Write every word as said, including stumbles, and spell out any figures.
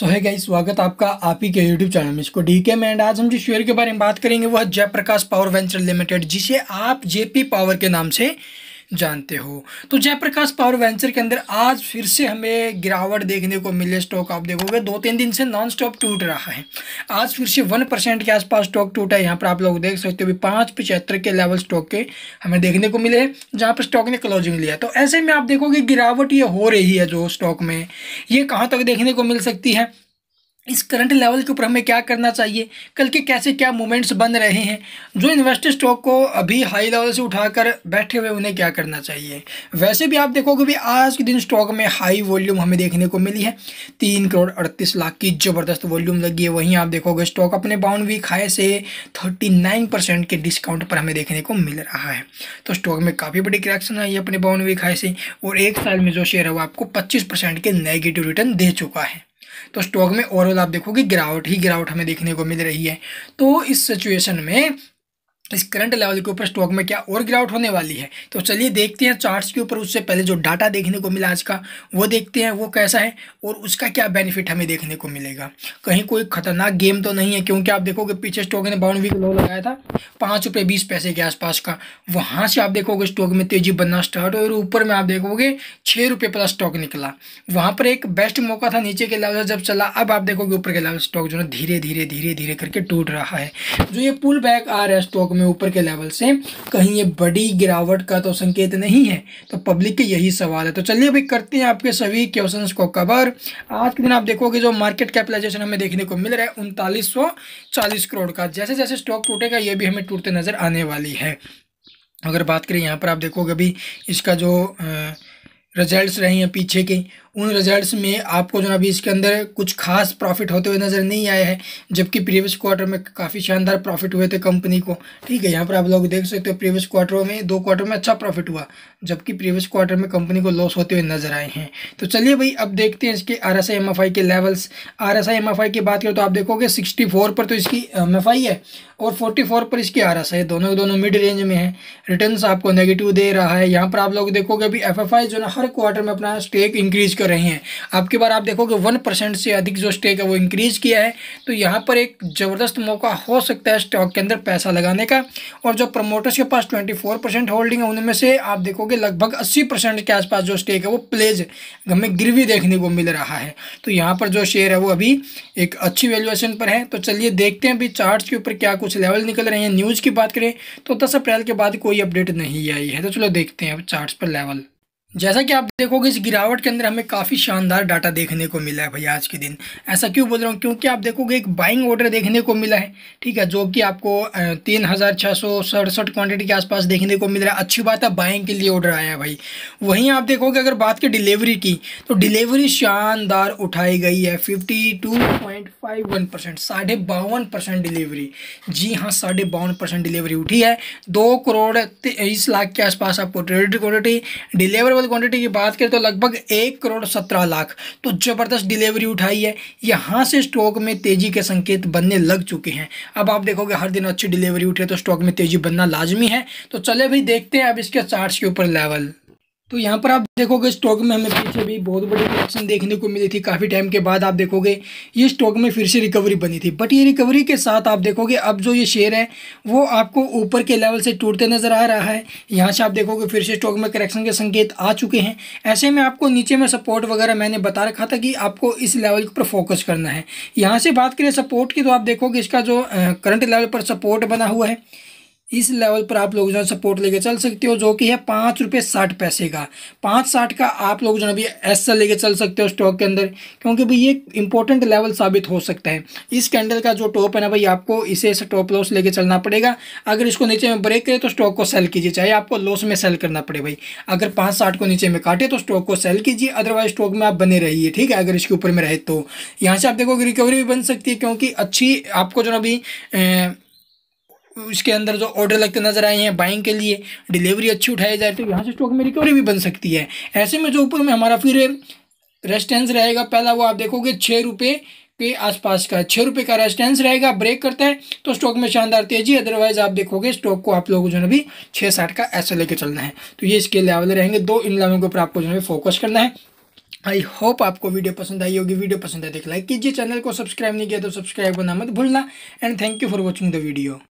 सो है गाइस, स्वागत आपका आप ही के यूट्यूब चैनल में इसको डीके में। एंड आज हम जिस शेयर के बारे में बात करेंगे वह जयप्रकाश पावर वेंचर लिमिटेड, जिसे आप जेपी पावर के नाम से जानते हो। तो जयप्रकाश पावर वेंचर के अंदर आज फिर से हमें गिरावट देखने को मिले। स्टॉक आप देखोगे दो तीन दिन से नॉन स्टॉप टूट रहा है। आज फिर से वन परसेंट के आसपास स्टॉक टूटा है। यहाँ पर आप लोग देख सकते हो पाँच पचहत्तर के लेवल स्टॉक के हमें देखने को मिले, जहाँ पर स्टॉक ने क्लोजिंग लिया। तो ऐसे में आप देखोगे गिरावट ये हो रही है जो स्टॉक में, ये कहाँ तक देखने को मिल सकती है, इस करंट लेवल के ऊपर हमें क्या करना चाहिए, कल के कैसे क्या मूवमेंट्स बन रहे हैं, जो इन्वेस्टर स्टॉक को अभी हाई लेवल से उठाकर बैठे हुए उन्हें क्या करना चाहिए। वैसे भी आप देखोगे भी आज के दिन स्टॉक में हाई वॉल्यूम हमें देखने को मिली है, तीन करोड़ अड़तीस लाख की ज़बरदस्त वॉल्यूम लगी है। वहीं आप देखोगे स्टॉक अपने बाउंड वीक हाई से थर्टी नाइन परसेंट के डिस्काउंट पर हमें देखने को मिल रहा है। तो स्टॉक में काफ़ी बड़ी करेक्शन आई है अपने बाउंड वीक हाई से, और एक साल में जो शेयर है वो आपको पच्चीस परसेंट के नेगेटिव रिटर्न दे चुका है। तो स्टॉक में ओवरऑल आप देखोगे गिरावट ही गिरावट हमें देखने को मिल रही है। तो इस सिचुएशन में, इस करंट लेवल के ऊपर स्टॉक में क्या और गिरावट होने वाली है, तो चलिए देखते हैं चार्ट्स के ऊपर। उससे पहले जो डाटा देखने को मिला आज का वो देखते हैं वो कैसा है और उसका क्या बेनिफिट हमें देखने को मिलेगा। कहीं कोई खतरनाक गेम तो नहीं है, क्योंकि आप देखोगे पीछे स्टॉक ने बाउंड वीक लो लगाया था पाँच रुपये बीस पैसे के आसपास का। वहाँ से आप देखोगे स्टॉक में तेजी बनना स्टार्ट, और ऊपर में आप देखोगे छः रुपये प्लस स्टॉक निकला। वहाँ पर एक बेस्ट मौका था नीचे के लेवल जब चला। अब आप देखोगे ऊपर के लेवल स्टॉक जो है धीरे धीरे धीरे धीरे करके टूट रहा है। जो ये पुल बैक आ रहा है स्टॉक में ऊपर के लेवल से, कहीं ये बड़ी गिरावट का तो संकेत नहीं है? तो पब्लिक के यही सवाल है। तो चलिए अभी करते हैं आपके सभी क्वेश्चंस को कवर। आज के दिन आप देखोगे जो मार्केट कैपिटलाइजेशन हमें देखने को मिल रहा है उनतालीस सौ चालीस करोड़ का। जैसे जैसे स्टॉक टूटेगा ये भी हमें टूटते नजर आने वाली है। अगर बात करें यहाँ पर आप देखोगे अभी इसका जो आ, रिजल्ट्स रहे हैं पीछे के, उन रिजल्ट्स में आपको जो अभी इसके अंदर कुछ खास प्रॉफिट होते हुए नज़र नहीं आया है, जबकि प्रीवियस क्वार्टर में काफ़ी शानदार प्रॉफिट हुए थे कंपनी को। ठीक है, यहाँ पर आप लोग देख सकते हो प्रीवियस क्वार्टरों में, दो क्वार्टर में अच्छा प्रॉफिट हुआ, जबकि प्रीवियस क्वार्टर में कंपनी को लॉस होते हुए नजर आए हैं। तो चलिए भाई अब देखते हैं इसके R S I M F I के levels. R S I M F I की बात करें तो आप देखोगे सिक्सटी फोर पर तो इसकी एम एफ आई है और फोर्टी फोर पर इसकी आर एस आई, दोनों दोनों मिड रेंज में है। रिटर्न्स आपको नेगेटिव दे रहा है। यहाँ पर आप लोग देखोगे अभी एफ एफ आई जो हर क्वार्टर में अपना स्टेक इंक्रीज कर रहे हैं। आपके बार आप देखोगे वन परसेंट से अधिक जो स्टेक है वो इंक्रीज किया है। तो यहाँ पर एक ज़बरदस्त मौका हो सकता है स्टॉक के अंदर पैसा लगाने का। और जो प्रमोटर्स के पास ट्वेंटी फोर परसेंट होल्डिंग है, उनमें से आप देखोगे लगभग अस्सी परसेंट के आसपास जो स्टेक है वो प्लेज हमें गिरवी देखने को मिल रहा है। तो यहाँ पर जो शेयर है वो अभी एक अच्छी वैल्यूएशन पर है। तो चलिए देखते हैं अभी चार्ट्स के ऊपर क्या कुछ लेवल निकल रहे हैं। न्यूज़ की बात करें तो दस अप्रैल के बाद कोई अपडेट नहीं आई है। तो चलो देखते हैं अब चार्ट्स पर लेवल। जैसा कि आप देखोगे इस गिरावट के अंदर हमें काफ़ी शानदार डाटा देखने को मिला है भाई आज के दिन। ऐसा क्यों बोल रहा हूँ, क्योंकि आप देखोगे एक बाइंग ऑर्डर देखने को मिला है। ठीक है, जो कि आपको तीन हज़ार छः सौ सड़सठ क्वान्टिटी के आसपास देखने को मिल रहा है। अच्छी बात है, बाइंग के लिए ऑर्डर आया है भाई। वहीं आप देखोगे अगर बात की डिलीवरी की, तो डिलीवरी शानदार उठाई गई है, fifty two point five one percent साढ़े बावन परसेंट डिलीवरी। जी हाँ, साढ़े बावन परसेंट डिलीवरी उठी है। दो करोड़ तेईस लाख के आसपास आपको ट्रेडेड क्वान्टिटी, डिलीवर क्वांटिटी की बात करें तो लगभग एक करोड़ सत्रह लाख। तो जबरदस्त डिलीवरी उठाई है। यहां से स्टॉक में तेजी के संकेत बनने लग चुके हैं। अब आप देखोगे हर दिन अच्छी डिलीवरी उठे तो स्टॉक में तेजी बनना लाजमी है। तो चले भाई देखते हैं अब इसके चार्ट्स के ऊपर लेवल। तो यहाँ पर आप देखोगे स्टॉक में हमें पीछे भी बहुत बड़ी करेक्शन देखने को मिली थी। काफ़ी टाइम के बाद आप देखोगे ये स्टॉक में फिर से रिकवरी बनी थी, बट ये रिकवरी के साथ आप देखोगे अब जो ये शेयर है वो आपको ऊपर के लेवल से टूटते नज़र आ रहा है। यहाँ से आप देखोगे फिर से स्टॉक में करेक्शन के संकेत आ चुके हैं। ऐसे में आपको नीचे में सपोर्ट वगैरह मैंने बता रखा था कि आपको इस लेवल के ऊपर फोकस करना है। यहाँ से बात करें सपोर्ट की, तो आप देखोगे इसका जो करंट लेवल पर सपोर्ट बना हुआ है, इस लेवल पर आप लोग जो है सपोर्ट लेके चल सकते हो, जो कि है पाँच रुपये साठ पैसे का। पाँच साठ का आप लोग जो है अभी ऐसा लेके चल सकते हो स्टॉक के अंदर, क्योंकि भाई ये इंपॉर्टेंट लेवल साबित हो सकता है। इस कैंडल का जो टॉप है ना भाई, आपको इसे स्टॉप लॉस लेके चलना पड़ेगा। अगर इसको नीचे में ब्रेक करे तो स्टॉक को सेल कीजिए, चाहे आपको लॉस में सेल करना पड़े भाई। अगर पाँच साठ को नीचे में काटे तो स्टॉक को सेल कीजिए, अदरवाइज स्टॉक में आप बने रहिए। ठीक है, अगर इसके ऊपर में रहे तो यहाँ से आप देखोगे रिकवरी भी बन सकती है, क्योंकि अच्छी आपको जो है अभी उसके अंदर जो ऑर्डर लगते नजर आए हैं बाइंग के लिए, डिलीवरी अच्छी उठाई जाए तो यहाँ से स्टॉक में रिकवरी भी बन सकती है। ऐसे में जो ऊपर में हमारा फिर रेजिस्टेंस रहेगा पहला, वो आप देखोगे छः रुपये के आसपास का, छः रुपये का रेजिस्टेंस रहेगा। ब्रेक करता है तो स्टॉक में शानदार तेजी, अदरवाइज आप देखोगे स्टॉक को आप लोगों को जो है अभी छः साठ का ऐसा लेके चलना है। तो ये इसके लेवल रहेंगे, दो इन लेवलों के ऊपर आपको जो है फोकस करना है। आई होप आपको वीडियो पसंद आई होगी। वीडियो पसंद आए तो लाइक कीजिए, चैनल को सब्सक्राइब नहीं किया तो सब्सक्राइब करना मत भूलना। And thank you for watching the video.